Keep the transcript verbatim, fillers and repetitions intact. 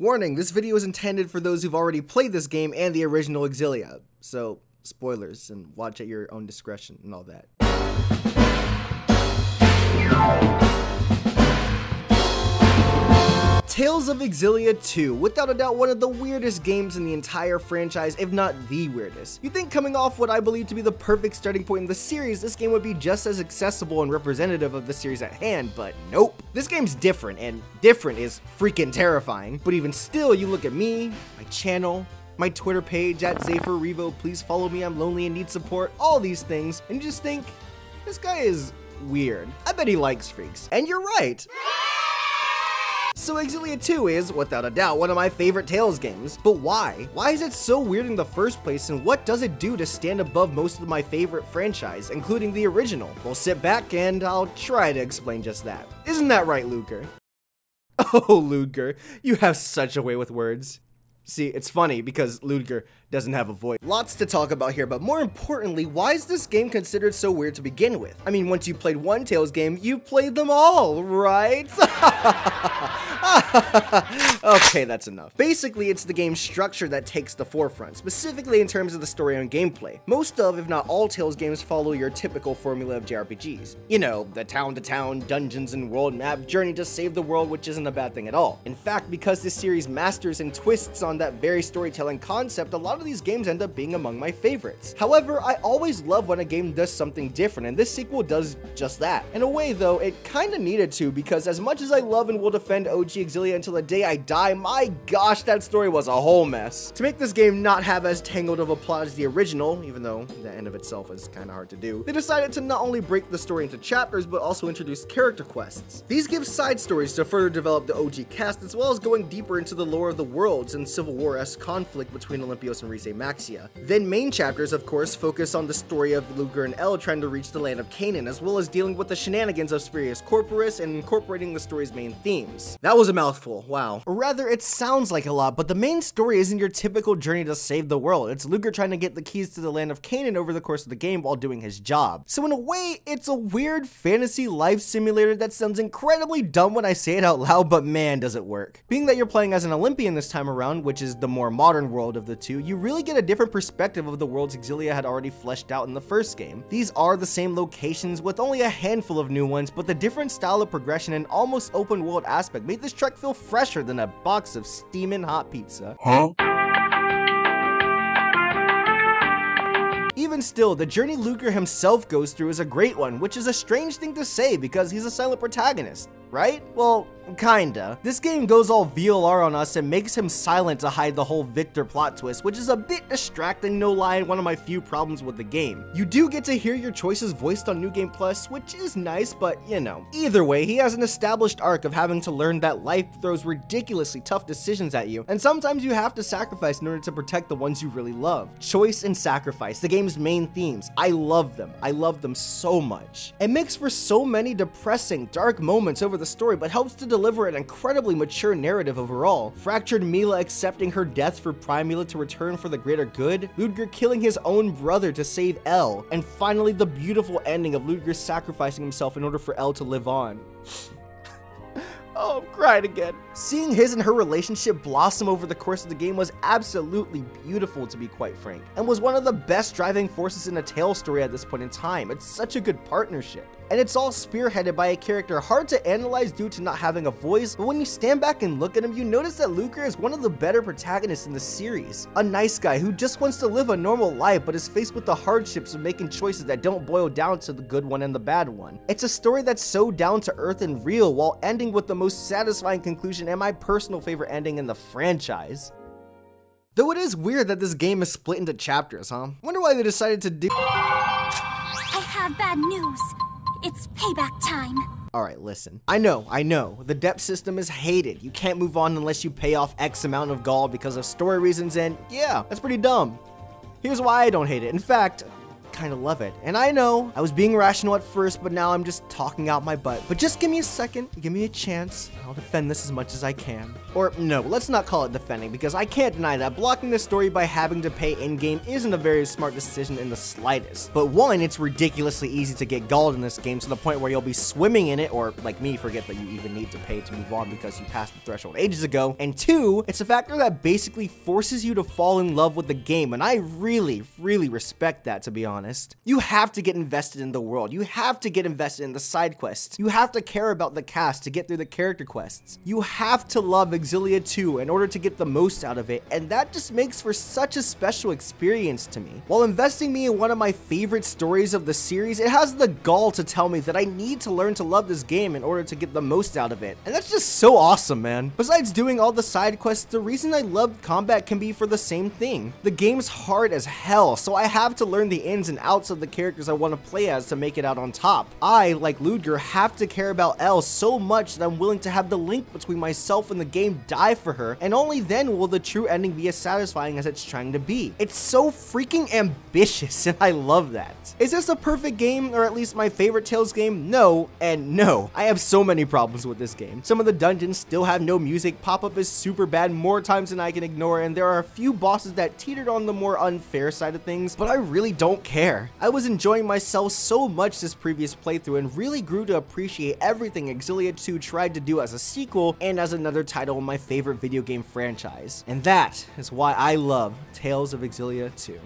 Warning, this video is intended for those who've already played this game and the original Xillia, so spoilers, and watch at your own discretion and all that. Tales of Xillia two, without a doubt one of the weirdest games in the entire franchise, if not the weirdest. You'd think coming off what I believe to be the perfect starting point in the series, this game would be just as accessible and representative of the series at hand, but nope. This game's different, and different is freaking terrifying. But even still, you look at me, my channel, my Twitter page, at ZaffreRevo, please follow me, I'm lonely and need support, all these things, and you just think, this guy is weird. I bet he likes freaks. And you're right. So Xillia two is, without a doubt, one of my favorite Tales games, but why? Why is it so weird in the first place, and what does it do to stand above most of my favorite franchise, including the original? Well, sit back and I'll try to explain just that. Isn't that right, Ludger? Oh, Ludger, you have such a way with words. See, it's funny because Ludger doesn't have a voice. Lots to talk about here, but more importantly, why is this game considered so weird to begin with? I mean, once you played one Tales game, you played them all, right? Okay, that's enough. Basically, it's the game's structure that takes the forefront, specifically in terms of the story and gameplay. Most of, if not all, Tales games follow your typical formula of J R P Gs. You know, the town-to-town, dungeons and world map, journey to save the world, which isn't a bad thing at all. In fact, because this series masters and twists on that very storytelling concept, a lot of these games end up being among my favorites. However, I always love when a game does something different, and this sequel does just that. In a way though, it kinda needed to, because as much as I love and will defend O G Xillia until the day I die, my gosh, that story was a whole mess. To make this game not have as tangled of a plot as the original, even though the end of itself is kinda hard to do, they decided to not only break the story into chapters, but also introduce character quests. These give side stories to further develop the O G cast, as well as going deeper into the lore of the worlds and Civil War-esque conflict between Olympios and Rize Maxia. Then main chapters, of course, focus on the story of Ludger and Elle trying to reach the land of Canaan, as well as dealing with the shenanigans of Spurius Corporis and incorporating the story's main themes. That was a mouthful, wow. Or rather, it sounds like a lot, but the main story isn't your typical journey to save the world. It's Ludger trying to get the keys to the land of Canaan over the course of the game while doing his job. So in a way, it's a weird fantasy life simulator that sounds incredibly dumb when I say it out loud, but man, does it work. Being that you're playing as an Olympian this time around, which is the more modern world of the two, you really get a different perspective of the worlds Xillia had already fleshed out in the first game. These are the same locations with only a handful of new ones, but the different style of progression and almost open world aspect made this trek feel fresher than a box of steaming hot pizza. Huh? Even still, the journey Ludger himself goes through is a great one, which is a strange thing to say because he's a silent protagonist, right? Well, kinda. This game goes all V L R on us and makes him silent to hide the whole Victor plot twist, which is a bit distracting, no lie, and one of my few problems with the game. You do get to hear your choices voiced on New Game Plus, which is nice, but you know. Either way, he has an established arc of having to learn that life throws ridiculously tough decisions at you, and sometimes you have to sacrifice in order to protect the ones you really love. Choice and sacrifice, the game's main themes. I love them. I love them so much. It makes for so many depressing, dark moments over the story, but helps to deliver an incredibly mature narrative overall. Fractured Mila accepting her death for Prime Mila to return for the greater good, Ludger killing his own brother to save Elle, and finally the beautiful ending of Ludger sacrificing himself in order for Elle to live on. Oh, I'm crying again. Seeing his and her relationship blossom over the course of the game was absolutely beautiful, to be quite frank, and was one of the best driving forces in a Tales story at this point in time. It's such a good partnership. And it's all spearheaded by a character hard to analyze due to not having a voice, but when you stand back and look at him, you notice that Ludger is one of the better protagonists in the series. A nice guy who just wants to live a normal life, but is faced with the hardships of making choices that don't boil down to the good one and the bad one. It's a story that's so down to earth and real, while ending with the most satisfying conclusion and my personal favorite ending in the franchise. Though it is weird that this game is split into chapters, huh? Wonder why they decided to do- I have bad news. It's payback time. Alright, listen. I know, I know. The debt system is hated. You can't move on unless you pay off X amount of gall because of story reasons, and yeah, that's pretty dumb. Here's why I don't hate it. In fact, kind of love it. And I know I was being rational at first, but now I'm just talking out my butt. But just give me a second, give me a chance, and I'll defend this as much as I can. Or no, let's not call it defending, because I can't deny that blocking this story by having to pay in-game isn't a very smart decision in the slightest. But one, it's ridiculously easy to get galled in this game to the point where you'll be swimming in it, or like me, forget that you even need to pay to move on because you passed the threshold ages ago. And two, it's a factor that basically forces you to fall in love with the game, and I really, really respect that, to be honest. You have to get invested in the world. You have to get invested in the side quests. You have to care about the cast to get through the character quests. You have to love Xillia two in order to get the most out of it, and that just makes for such a special experience to me. While investing me in one of my favorite stories of the series, it has the gall to tell me that I need to learn to love this game in order to get the most out of it, and that's just so awesome, man. Besides doing all the side quests, the reason I loved combat can be for the same thing. The game's hard as hell, so I have to learn the ins and outs of the characters I want to play as to make it out on top. I, like Ludger, have to care about Elle so much that I'm willing to have the link between myself and the game die for her, and only then will the true ending be as satisfying as it's trying to be. It's so freaking ambitious, and I love that. Is this a perfect game, or at least my favorite Tales game? No, and no. I have so many problems with this game. Some of the dungeons still have no music, pop-up is super bad more times than I can ignore, and there are a few bosses that teetered on the more unfair side of things, but I really don't care. I was enjoying myself so much this previous playthrough and really grew to appreciate everything Xillia two tried to do as a sequel and as another title in my favorite video game franchise. And that is why I love Tales of Xillia two.